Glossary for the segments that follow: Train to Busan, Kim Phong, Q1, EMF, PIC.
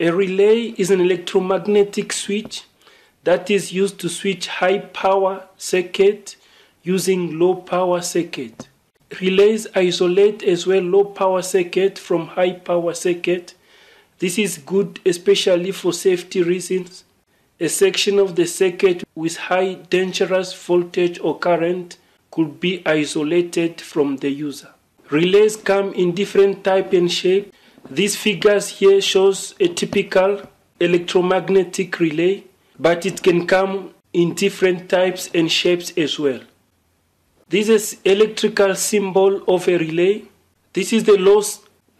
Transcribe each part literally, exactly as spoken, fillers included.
A relay is an electromagnetic switch that is used to switch high power circuit using low power circuit. Relays isolate as well low power circuit from high power circuit. This is good especially for safety reasons. A section of the circuit with high dangerous voltage or current could be isolated from the user. Relays come in different type and shape. These figures here shows a typical electromagnetic relay, but it can come in different types and shapes as well. This is electrical symbol of a relay. This is the low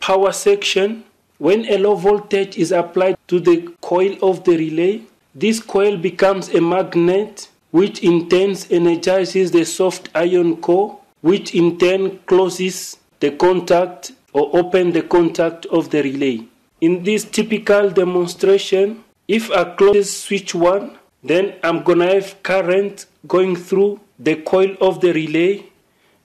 power section. When a low voltage is applied to the coil of the relay, this coil becomes a magnet, which in turn energizes the soft iron core, which in turn closes the contact or opens the contact of the relay. In this typical demonstration, if I close switch one, then I'm going to have current going through the coil of the relay.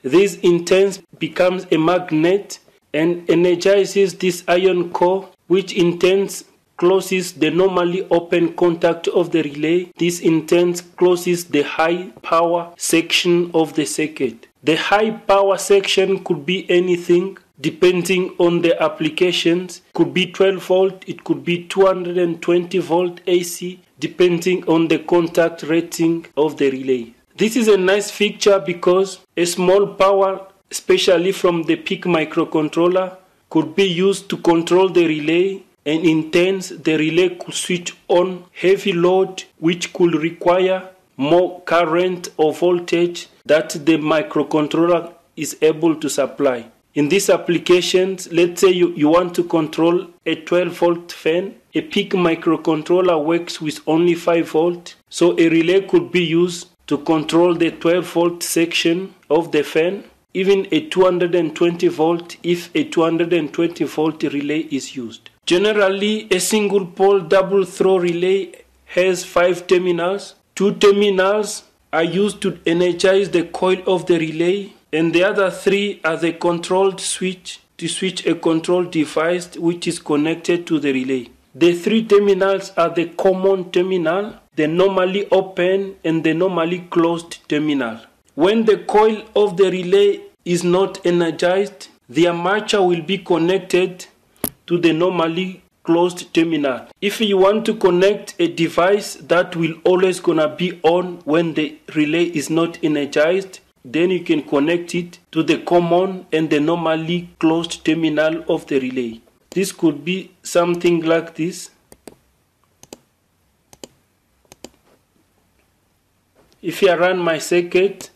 This in turn becomes a magnet and energizes this iron core, which in turn closes the normally open contact of the relay. This in turn closes the high power section of the circuit. The high power section could be anything depending on the applications. Could be twelve volt, it could be two hundred twenty volt A C, depending on the contact rating of the relay. This is a nice picture because a small power, especially from the P I C microcontroller, could be used to control the relay, and in turn the relay could switch on heavy load which could require more current or voltage that the microcontroller is able to supply. In these applications, let's say you, you want to control a twelve volt fan. A P I C microcontroller works with only five volt, so a relay could be used to control the twelve volt section of the fan, even a two hundred twenty volt if a two hundred twenty volt relay is used. Generally, a single pole double throw relay has five terminals. Two terminals are used to energize the coil of the relay, and the other three are the controlled switch to switch a control device which is connected to the relay. The three terminals are the common terminal, the normally open and the normally closed terminal. When the coil of the relay is not energized, the armature will be connected to the normally closed terminal. If you want to connect a device that will always gonna be on when the relay is not energized, then you can connect it to the common and the normally closed terminal of the relay. This could be something like this. If I run my circuit,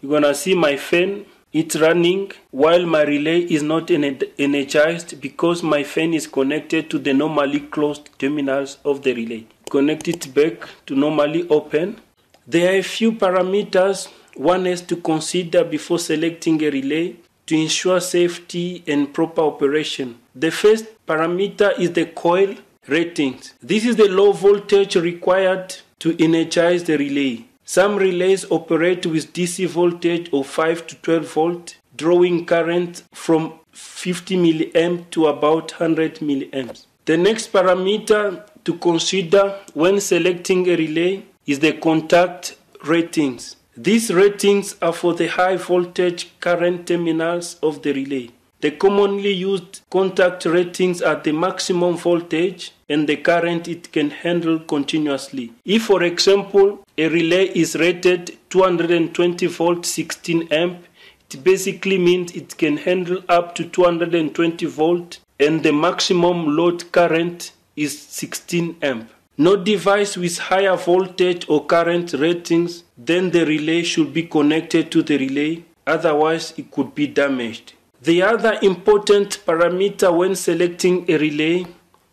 you're gonna see my fan. It's running while my relay is not energized because my fan is connected to the normally closed terminals of the relay. Connect it back to normally open. There are a few parameters one has to consider before selecting a relay to ensure safety and proper operation. The first parameter is the coil ratings. This is the low voltage required to energize the relay. Some relays operate with D C voltage of five to twelve volt, drawing current from fifty milliamps to about one hundred milliamps. The next parameter to consider when selecting a relay is the contact ratings. These ratings are for the high voltage current terminals of the relay. The commonly used contact ratings are the maximum voltage and the current it can handle continuously. If, for example, a relay is rated two hundred twenty volt sixteen amp, it basically means it can handle up to two hundred twenty volt and the maximum load current is sixteen amp. No device with higher voltage or current ratings than the relay should be connected to the relay, otherwise it could be damaged. The other important parameter when selecting a relay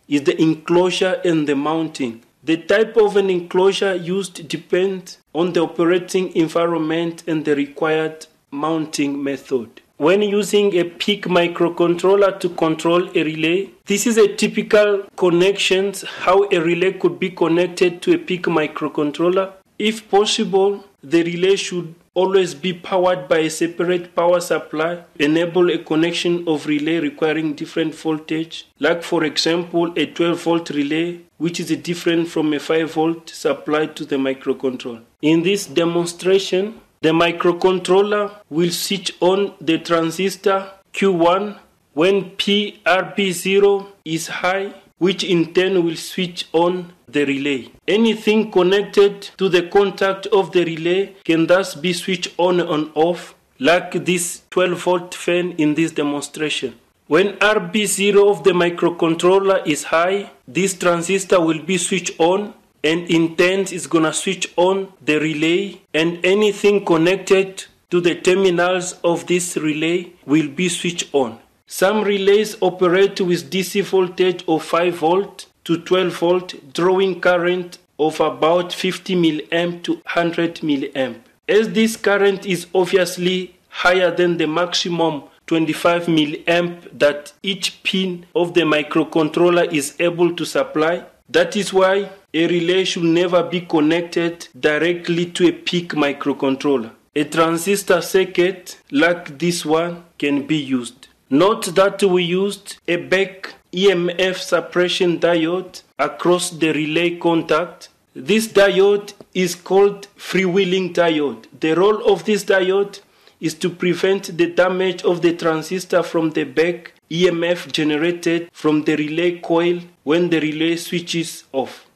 is the enclosure and the mounting. The type of an enclosure used depends on the operating environment and the required mounting method. When using a P I C microcontroller to control a relay, this is a typical connection how a relay could be connected to a P I C microcontroller. If possible, the relay should always be powered by a separate power supply, enable a connection of relay requiring different voltage, like for example a twelve volt relay, which is different from a five volt supply to the microcontroller. In this demonstration, the microcontroller will switch on the transistor Q one when P R B zero is high, which in turn will switch on the relay. Anything connected to the contact of the relay can thus be switched on and off, like this twelve volt fan in this demonstration. When R B zero of the microcontroller is high, this transistor will be switched on, and in turn is gonna switch on the relay, and anything connected to the terminals of this relay will be switched on. Some relays operate with D C voltage of five volt to twelve volt, drawing current of about fifty milliamp to one hundred milliamp. As this current is obviously higher than the maximum twenty-five milliamp that each pin of the microcontroller is able to supply, that is why a relay should never be connected directly to a P I C microcontroller. A transistor circuit like this one can be used. Note that we used a back E M F suppression diode across the relay contact. This diode is called freewheeling diode. The role of this diode is to prevent the damage of the transistor from the back E M F generated from the relay coil when the relay switches off.